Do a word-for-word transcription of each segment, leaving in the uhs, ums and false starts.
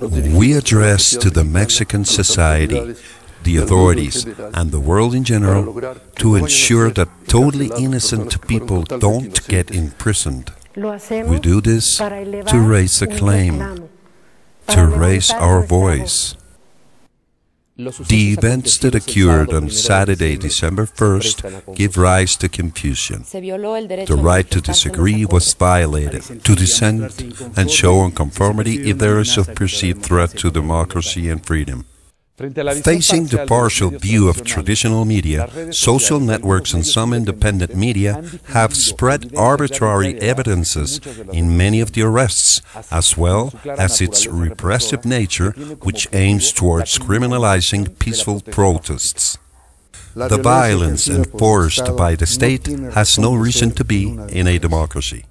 We address to the Mexican society, the authorities, and the world in general to ensure that totally innocent people don't get imprisoned. We do this to raise a claim, to raise our voice. The events that occurred on Saturday, December first, give rise to confusion. The right to disagree was violated, to dissent and show unconformity if there is a perceived threat to democracy and freedom. Facing the partial view of traditional media, social networks and some independent media have spread arbitrary evidences in many of the arrests, as well as its repressive nature, which aims towards criminalizing peaceful protests. The violence enforced by the state has no reason to be in a democracy.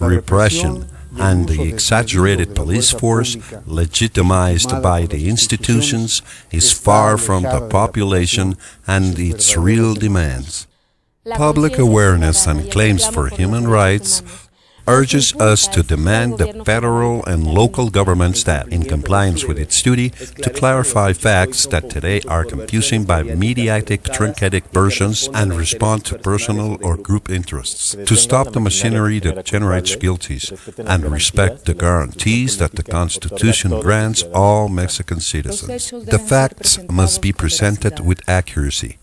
Repression and the exaggerated police force, legitimized by the institutions, is far from the population and its real demands. Public awareness and claims for human rights urges us to demand the federal and local governments that, in compliance with its duty, to clarify facts that today are confusing by mediatic, truncated versions and respond to personal or group interests, to stop the machinery that generates guilties, and respect the guarantees that the Constitution grants all Mexican citizens. The facts must be presented with accuracy,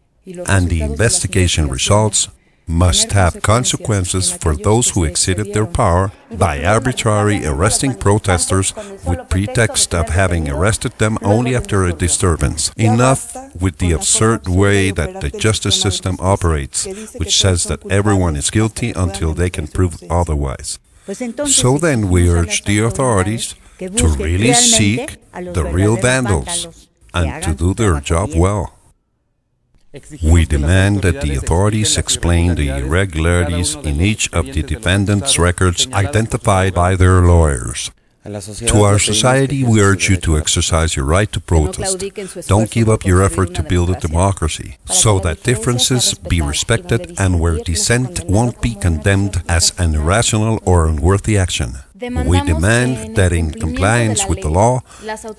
and the investigation results must have consequences for those who exceeded their power by arbitrarily arresting protesters with pretext of having arrested them only after a disturbance. Enough with the absurd way that the justice system operates, which says that everyone is guilty until they can prove otherwise. So then we urge the authorities to really seek the real vandals and to do their job well. We demand that the authorities explain the irregularities in each of the defendants' records identified by their lawyers. To our society, we urge you to exercise your right to protest. Don't give up your effort to build a democracy, so that differences be respected and where dissent won't be condemned as an irrational or unworthy action. We demand that in compliance with the law,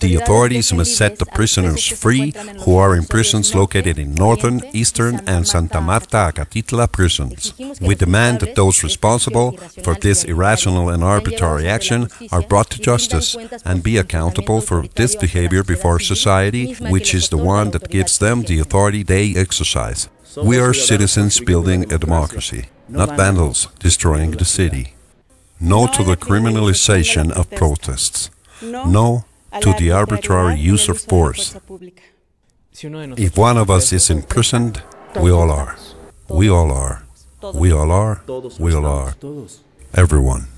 the authorities must set the prisoners free who are in prisons located in Northern, Eastern, and Santa Marta Acatitla prisons. We demand that those responsible for this irrational and arbitrary action are brought to justice and be accountable for this behavior before society, which is the one that gives them the authority they exercise. We are citizens building a democracy, not vandals destroying the city. No to the criminalization of protests. No to the arbitrary use of force. If one of us is imprisoned, we all are. We all are. We all are. We all are. Everyone.